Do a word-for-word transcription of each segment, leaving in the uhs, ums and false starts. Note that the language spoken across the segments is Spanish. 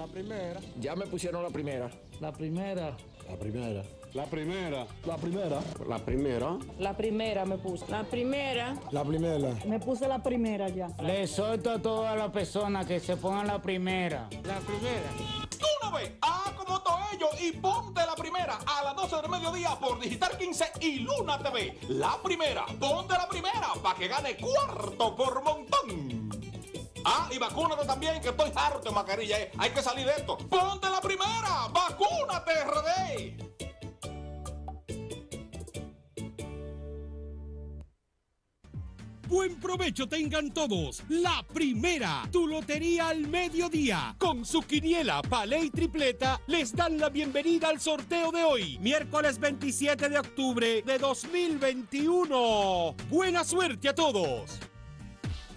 La primera. Ya me pusieron la primera. La primera. La primera. La primera. La primera. La primera. La primera me puse. La primera. La primera. Me puse la primera ya. Le suelto a todas las personas que se pongan la primera. La primera. ¡Tú no ves! ¡Ah, como todo ello! Y ponte la primera a las doce del mediodía por Digital quince y Luna T V. La primera. Ponte la primera para que gane cuarto por montón. Ah, y vacúnate también, que estoy harto de mascarilla. Eh. Hay que salir de esto. ¡Ponte la primera! ¡Vacúnate, R D! Buen provecho tengan todos. La primera, tu lotería al mediodía. Con su quiniela, palé y tripleta, les dan la bienvenida al sorteo de hoy, miércoles veintisiete de octubre de dos mil veintiuno. Buena suerte a todos.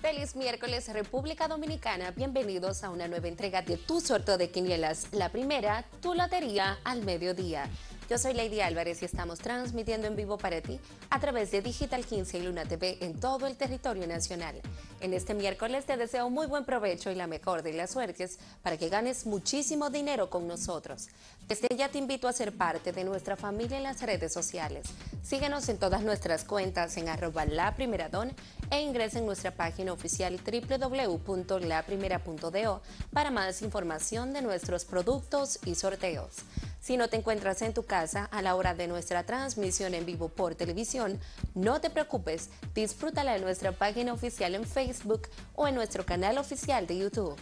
Feliz miércoles, República Dominicana. Bienvenidos a una nueva entrega de tu sorteo de quinielas. La primera, tu lotería al mediodía. Yo soy Lady Álvarez y estamos transmitiendo en vivo para ti a través de Digital quince y Luna T V en todo el territorio nacional. En este miércoles te deseo muy buen provecho y la mejor de las suertes para que ganes muchísimo dinero con nosotros. Desde ya te invito a ser parte de nuestra familia en las redes sociales. Síguenos en todas nuestras cuentas en arroba laprimeradon e ingresa en nuestra página oficial doble u doble u doble u punto la primera punto do para más información de nuestros productos y sorteos. Si no te encuentras en tu casa a la hora de nuestra transmisión en vivo por televisión, no te preocupes, disfrútala en nuestra página oficial en Facebook o en nuestro canal oficial de YouTube.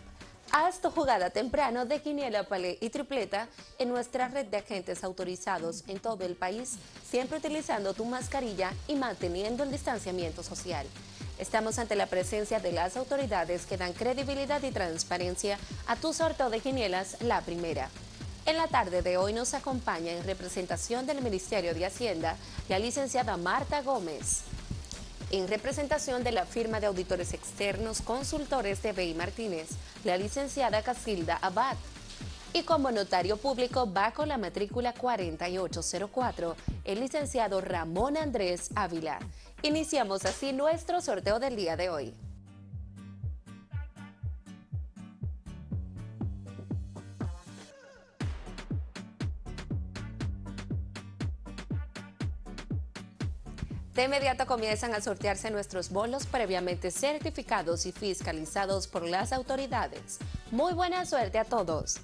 Haz tu jugada temprano de quiniela, palé y tripleta en nuestra red de agentes autorizados en todo el país, siempre utilizando tu mascarilla y manteniendo el distanciamiento social. Estamos ante la presencia de las autoridades que dan credibilidad y transparencia a tu sorteo de quinielas, la primera. En la tarde de hoy nos acompaña en representación del Ministerio de Hacienda la licenciada Marta Gómez. En representación de la firma de auditores externos consultores de Bey Martínez, la licenciada Casilda Abad. Y como notario público bajo la matrícula cuarenta y ocho cero cuatro, el licenciado Ramón Andrés Ávila. Iniciamos así nuestro sorteo del día de hoy. De inmediato comienzan a sortearse nuestros bolos previamente certificados y fiscalizados por las autoridades. Muy buena suerte a todos.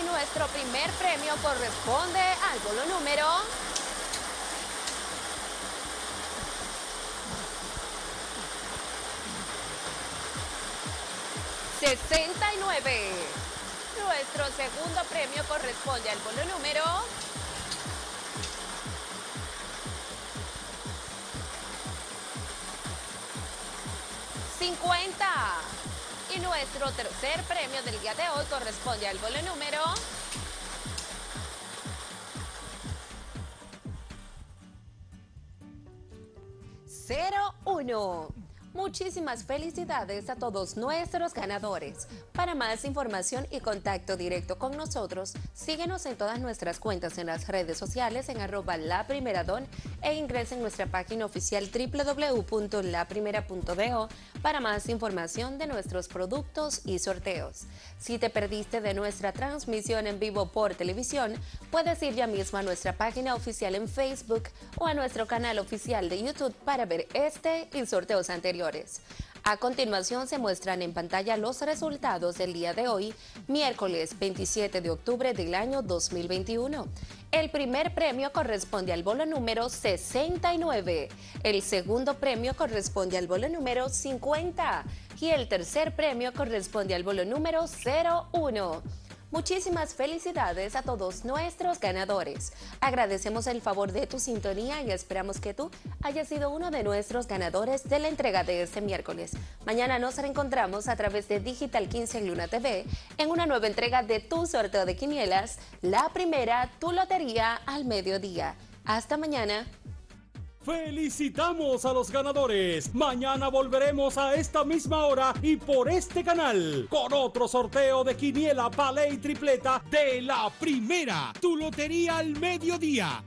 Y nuestro primer premio corresponde al bolo número sesenta y nueve. Nuestro segundo premio corresponde al bolo número cincuenta. Y nuestro tercer premio del día de hoy corresponde al bolo número cero uno. Muchísimas felicidades a todos nuestros ganadores. Para más información y contacto directo con nosotros, síguenos en todas nuestras cuentas en las redes sociales en arroba laprimeradon e ingresa en nuestra página oficial doble u doble u doble u punto la primera punto do para más información de nuestros productos y sorteos. Si te perdiste de nuestra transmisión en vivo por televisión, puedes ir ya mismo a nuestra página oficial en Facebook o a nuestro canal oficial de YouTube para ver este y sorteos anteriores. A continuación se muestran en pantalla los resultados del día de hoy, miércoles veintisiete de octubre del año dos mil veintiuno. El primer premio corresponde al bolo número sesenta y nueve, el segundo premio corresponde al bolo número cincuenta y el tercer premio corresponde al bolo número cero uno. Muchísimas felicidades a todos nuestros ganadores. Agradecemos el favor de tu sintonía y esperamos que tú hayas sido uno de nuestros ganadores de la entrega de este miércoles. Mañana nos reencontramos a través de Digital quince en Luna T V en una nueva entrega de tu sorteo de quinielas, la primera, tu lotería al mediodía. Hasta mañana. ¡Felicitamos a los ganadores! Mañana volveremos a esta misma hora y por este canal con otro sorteo de quiniela, palé y tripleta de la primera, tu lotería al mediodía.